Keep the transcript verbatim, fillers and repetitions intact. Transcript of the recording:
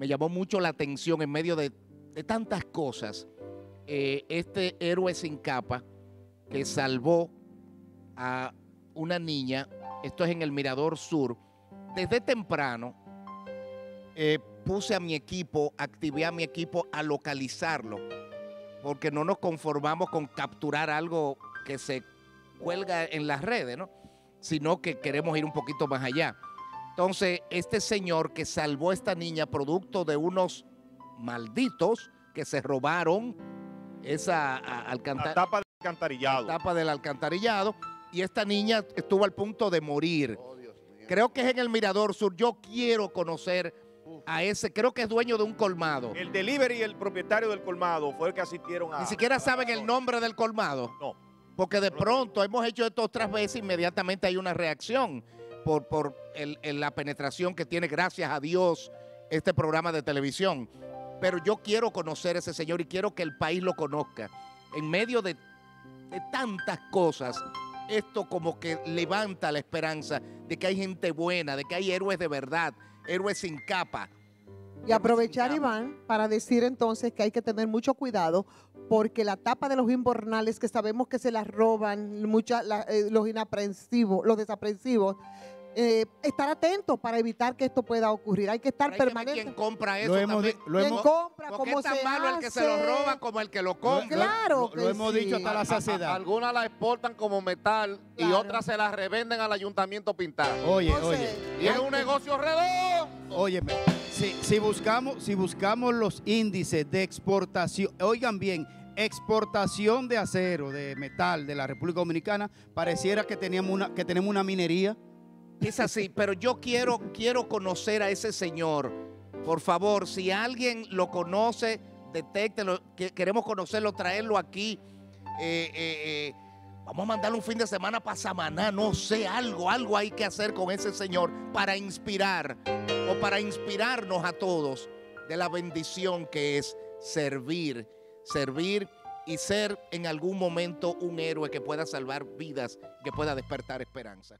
me llamó mucho la atención en medio de, de tantas cosas. Eh, este héroe sin capa que salvó a una niña, esto es en el Mirador Sur. Desde temprano eh, puse a mi equipo, activé a mi equipo a localizarlo, porque no nos conformamos con capturar algo que se cuelga en las redes, ¿no?, sino que queremos ir un poquito más allá. Entonces, este señor que salvó a esta niña producto de unos malditos que se robaron esa alcantarilla. La tapa del alcantarillado. La tapa del alcantarillado, y esta niña estuvo al punto de morir. Oh, Dios mío. Creo que es en el Mirador Sur. Yo quiero conocer a ese, creo que es dueño de un colmado. El delivery y el propietario del colmado fue el que asistieron a... Ni siquiera saben el nombre del colmado. No. Porque de pronto hemos hecho esto otras veces, inmediatamente hay una reacción por, por el, el, la penetración que tiene, gracias a Dios, este programa de televisión. Pero yo quiero conocer a ese señor y quiero que el país lo conozca. En medio de, de tantas cosas, esto como que levanta la esperanza de que hay gente buena, de que hay héroes de verdad, héroes sin capa. Y aprovechar, Iván, para decir entonces que hay que tener mucho cuidado, porque la tapa de los invernales, que sabemos que se las roban mucha, la, eh, los inaprensivos, los desaprensivos, eh, estar atentos para evitar que esto pueda ocurrir. Hay que estar permanente. ¿Quién compra eso? Lo hemos, lo hemos, compra, porque es tan malo hace el que se lo roba como el que lo compra. Claro, lo, lo hemos sí. dicho hasta la saciedad. Algunas la exportan como metal, claro, y otras se las revenden al ayuntamiento pintada. Oye, entonces, oye. Y es un negocio redondo. Oye, si, si, buscamos, si buscamos los índices de exportación, oigan bien, exportación de acero, de metal de la República Dominicana, pareciera que teníamos una, que tenemos una minería. Es así, pero yo quiero, quiero conocer a ese señor. Por favor, si alguien lo conoce, detéctelo, que queremos conocerlo, traerlo aquí. Eh, eh, eh, vamos a mandarle un fin de semana para Samaná, no sé, algo, algo hay que hacer con ese señor para inspirar o para inspirarnos a todos de la bendición que es servir, servir y ser en algún momento un héroe que pueda salvar vidas, que pueda despertar esperanza.